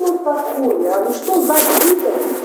Ну, похуй, а ну что за